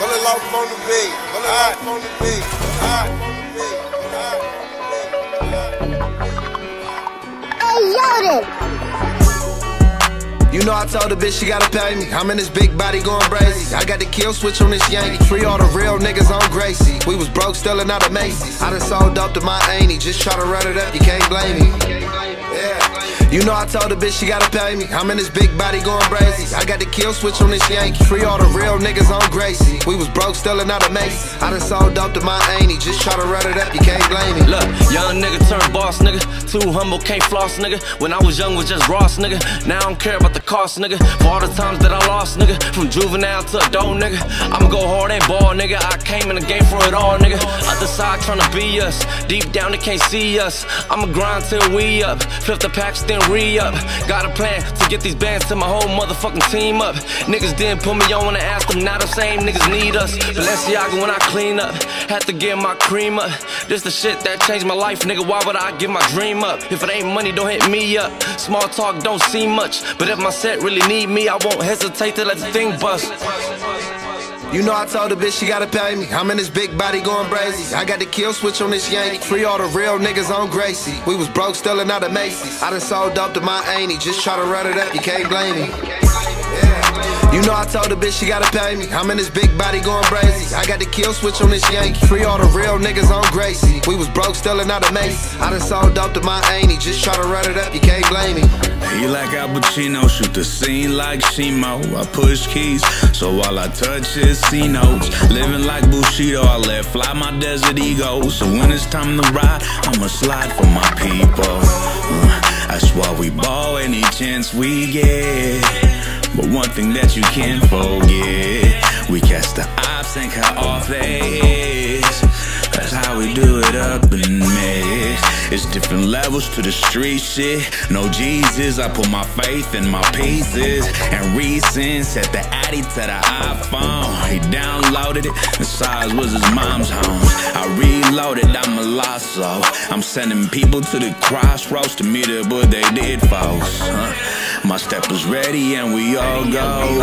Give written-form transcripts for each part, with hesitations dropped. Bullet lock on the bed. Bullet lock on the bed. You know I told the bitch she gotta pay me. I'm in this big body going crazy. I got the kill switch on this Yankee. Free all the real niggas on Gracie. We was broke, stealing out of Macy's. I done sold dope to my auntie. Just try to run it up, you can't blame me. Yeah. You know I told the bitch she gotta pay me. I'm in this big body going crazy. I got the kill switch on this Yankee. Free all the real niggas on Gracie. We was broke, stealing out of Macy's. I done sold dope to my auntie. Just try to run it up, you can't blame me. Look, young nigga turned boss, nigga. Too humble, can't floss, nigga. When I was young, was just Ross, nigga. Now I don't care about the cost, nigga. For all the times that I lost, nigga. From juvenile to adult, nigga. I'ma go hard and ball, nigga. I came in the game for it all, nigga. Other side tryna be us. Deep down, they can't see us. I'ma grind till we up. Flip the packs, then re-up. Got a plan to get these bands to my whole motherfucking team up. Niggas didn't put me on when I asked them. Now the same niggas need us. Balenciaga when I clean up. Had to get my cream up. This the shit that changed my life, nigga. Why would I give my dream up? If it ain't money, don't hit me up. Small talk don't seem much, but if my set really need me, I won't hesitate to let the thing bust. You know I told the bitch she gotta pay me. I'm in this big body going crazy. I got the kill switch on this Yankee. Free all the real niggas on Gracie. We was broke, stealing out of Macy's. I done sold dope to my auntie. Just try to run it up, you can't blame me. You know I told the bitch she gotta pay me. I'm in this big body going crazy. I got the kill switch on this Yankee. Free all the real niggas on Gracie. We was broke, stealing out of Macy's. I done sold dope to my auntie. Just try to run it up, you can't blame me. He like Al Pacino, shoot the scene like Shimo. I push keys, so all I touch is C-notes. Living like Bushido, I let fly my desert ego. So when it's time to ride, I'ma slide for my people. That's why we ball any chance we get. But one thing that you can't forget, we catch the ops and cut off they heads. That's how we do it up in Mid. It's different levels to the street shit. No Jesus, I put my faith in my pieces. And reason set the Addy to the iPhone. He downloaded it, the size was his mom's home. I reloaded, I'm a lasso. I'm sending people to the crossroads to meet up what they did, folks. My step is ready and we all go.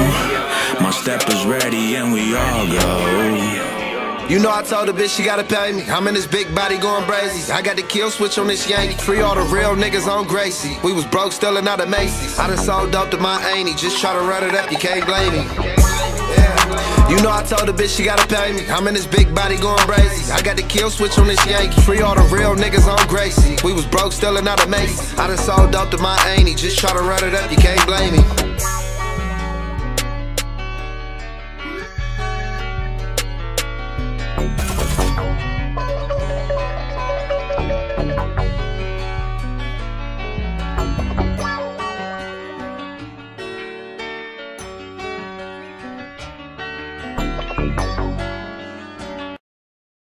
My step is ready and we all go. You know I told the bitch she gotta pay me. I'm in this big body going crazy. I got the kill switch on this Yankee. Free all the real niggas on Gracie. We was broke, stealing out of Macy's. I done sold dope to my auntie. Just try to run it up, you can't blame me. Yeah. You know I told the bitch she gotta pay me. I'm in this big body going crazy. I got the kill switch on this Yankee. Free all the real niggas on Gracie. We was broke, stealing out of Macy's. I done sold dope to my auntie. Just try to run it up, you can't blame me.